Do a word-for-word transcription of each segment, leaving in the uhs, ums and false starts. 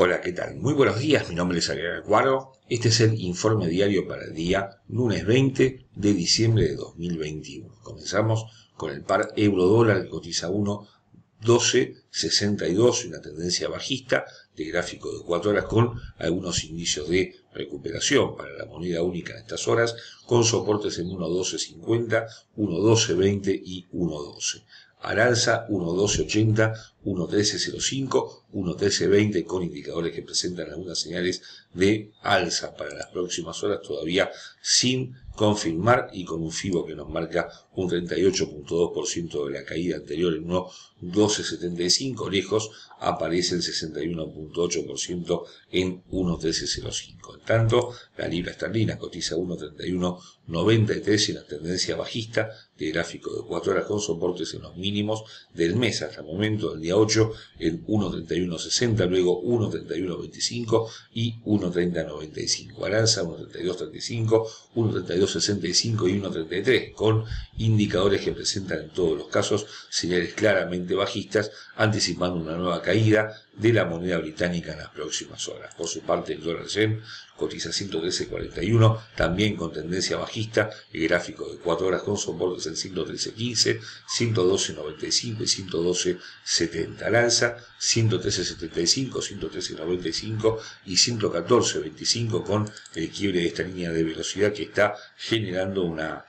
Hola, ¿qué tal? Muy buenos días, mi nombre es Adrián Aquaro. Este es el informe diario para el día lunes veinte de diciembre de dos mil veintiuno. Comenzamos con el par euro-dólar que cotiza uno doce sesenta y dos, una tendencia bajista de gráfico de cuatro horas con algunos indicios de recuperación para la moneda única en estas horas, con soportes en uno doce cincuenta, uno doce veinte y uno doce. Al alza uno doce ochenta, uno trece cero cinco, uno trece veinte, con indicadores que presentan algunas señales de alza para las próximas horas, todavía sin confirmar, y con un FIBO que nos marca un treinta y ocho punto dos por ciento de la caída anterior en uno doce setenta y cinco, lejos aparece el sesenta y uno punto ocho por ciento en uno trece cero cinco. En tanto, la libra esterlina cotiza uno treinta y uno noventa y tres en la tendencia bajista de gráfico de cuatro horas con soportes en los mínimos del mes hasta el momento del día ocho en uno treinta y uno sesenta, luego uno treinta y uno veinticinco y uno treinta noventa y cinco. Aranza uno treinta y dos treinta y cinco, uno treinta y dos sesenta y cinco y uno treinta y tres, con indicadores que presentan en todos los casos señales claramente bajistas, anticipando una nueva caída de la moneda británica en las próximas horas. Por su parte, el dólar yen cotiza ciento trece cuarenta y uno, también con tendencia bajista, el gráfico de cuatro horas con soportes en ciento trece quince, ciento doce noventa y cinco y ciento doce setenta. Al alza ciento trece setenta y cinco, ciento trece noventa y cinco y ciento catorce veinticinco, con el quiebre de esta línea de velocidad que está generando una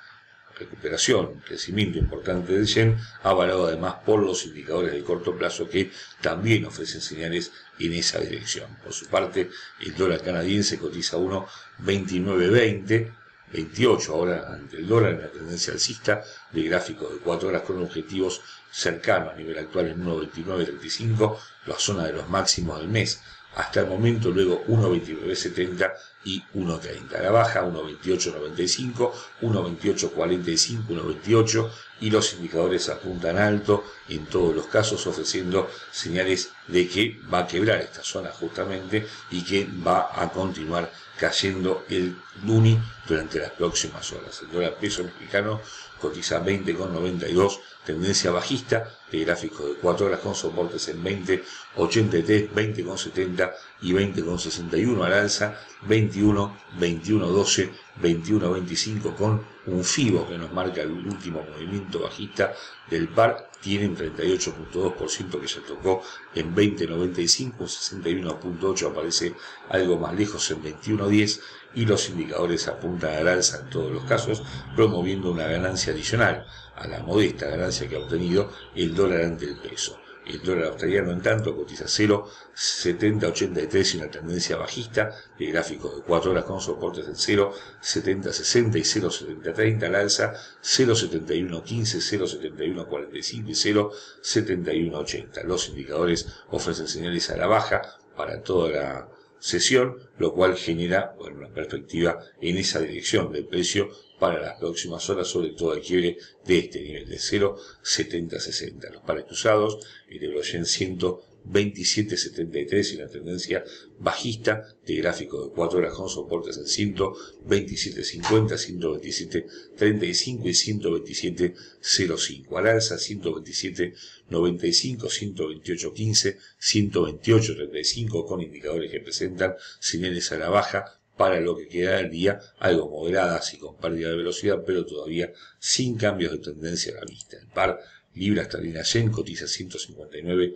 recuperación, crecimiento importante del yen, avalado además por los indicadores de corto plazo que también ofrecen señales en esa dirección. Por su parte, el dólar canadiense cotiza uno veintinueve veinte, veintiocho ahora ante el dólar en la tendencia alcista de gráfico de cuatro horas con objetivos cercanos a nivel actual en uno veintinueve treinta y cinco, la zona de los máximos del mes hasta el momento, luego uno veintinueve setenta y uno treinta. A la baja uno veintiocho noventa y cinco, uno veintiocho cuarenta y cinco, uno veintiocho, y los indicadores apuntan alto en todos los casos, ofreciendo señales de que va a quebrar esta zona justamente y que va a continuar cayendo el luni durante las próximas horas. El dólar peso mexicano cotiza veinte noventa y dos, tendencia bajista de gráfico de cuatro horas con soportes en veinte ochenta y tres, veinte setenta y veinte sesenta y uno. Al alza veintiuno, veintiuno doce, veintiuno veinticinco, con un FIBO que nos marca el último movimiento bajista del par, tiene un treinta y ocho punto dos por ciento que ya tocó en veinte noventa y cinco, sesenta y uno punto ocho aparece algo más lejos en veintiuno diez, y los indicadores apuntan al alza en todos los casos, promoviendo una ganancia adicional a la modesta ganancia que ha obtenido el dólar ante el peso. El dólar australiano, en tanto, cotiza cero setenta ochenta y tres en una tendencia bajista de gráfico de cuatro horas con soportes en cero setenta sesenta y cero setenta treinta. Al alza cero setenta y uno quince, cero setenta y uno cuarenta y cinco y cero setenta y uno ochenta. Los indicadores ofrecen señales a la baja para toda la sesión, lo cual genera, bueno, una perspectiva en esa dirección del precio para las próximas horas, sobre todo el quiebre de este nivel de cero setenta sesenta. Los pares cruzados, el euro-yen ciento veintisiete setenta y tres y una tendencia bajista de gráfico de cuatro horas con soportes en ciento veintisiete cincuenta, ciento veintisiete treinta y cinco y ciento veintisiete cero cinco. Al alza ciento veintisiete noventa y cinco, ciento veintiocho quince, ciento veintiocho treinta y cinco, con indicadores que presentan señales a la baja para lo que queda del día, algo moderadas y con pérdida de velocidad, pero todavía sin cambios de tendencia a la vista. El par libra esterlina yen cotiza ciento cincuenta y nueve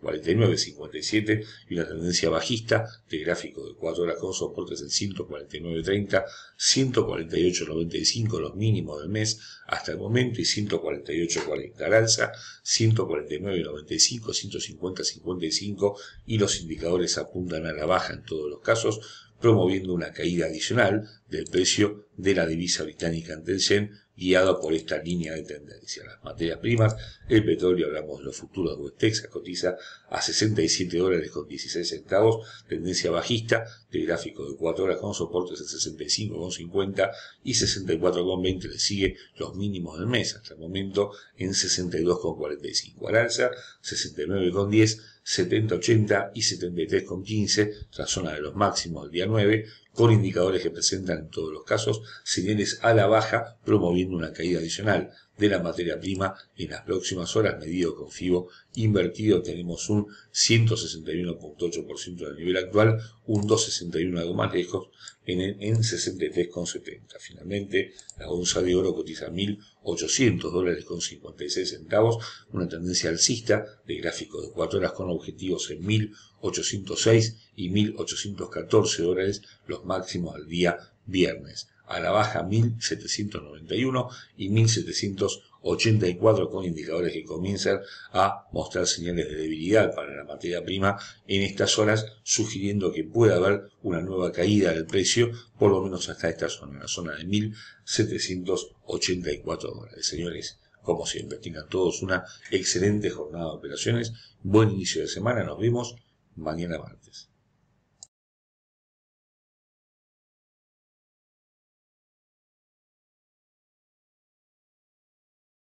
cuarenta y nueve cincuenta y siete y una tendencia bajista de gráfico de cuatro horas con soportes en ciento cuarenta y nueve treinta, ciento cuarenta y ocho noventa y cinco los mínimos del mes hasta el momento y ciento cuarenta y ocho cuarenta. Al alza ciento cuarenta y nueve noventa y cinco, ciento cincuenta cincuenta y cinco, y los indicadores apuntan a la baja en todos los casos, promoviendo una caída adicional del precio de la divisa británica ante el yen, guiada por esta línea de tendencia. Las materias primas, el petróleo, hablamos de los futuros de West Texas, cotiza a sesenta y siete dólares con dieciséis centavos, tendencia bajista de gráfico de cuatro horas con soportes en sesenta y cinco cincuenta y sesenta y cuatro veinte, le sigue los mínimos del mes hasta el momento en sesenta y dos cuarenta y cinco. Al alza sesenta y nueve diez, setenta ochenta y setenta y tres quince, la zona de los máximos del día nueve, con indicadores que presentan en todos los casos señales a la baja, promoviendo una caída adicional de la materia prima en las próximas horas, medido con FIBO invertido. Tenemos un ciento sesenta y uno punto ocho por ciento del nivel actual, un dos punto sesenta y uno algo más lejos, en, en sesenta y tres punto setenta. Finalmente, la onza de oro cotiza mil ochocientos dólares con cincuenta y seis centavos, una tendencia alcista de gráfico de cuatro horas con objetivos en mil ochocientos seis y mil ochocientos catorce dólares, los máximos al día viernes. A la baja mil setecientos noventa y uno y mil setecientos ochenta y cuatro, con indicadores que comienzan a mostrar señales de debilidad para la materia prima en estas horas, sugiriendo que puede haber una nueva caída del precio, por lo menos hasta esta zona, la zona de mil setecientos ochenta y cuatro dólares. Señores, como siempre, tengan todos una excelente jornada de operaciones, buen inicio de semana, nos vemos mañana martes.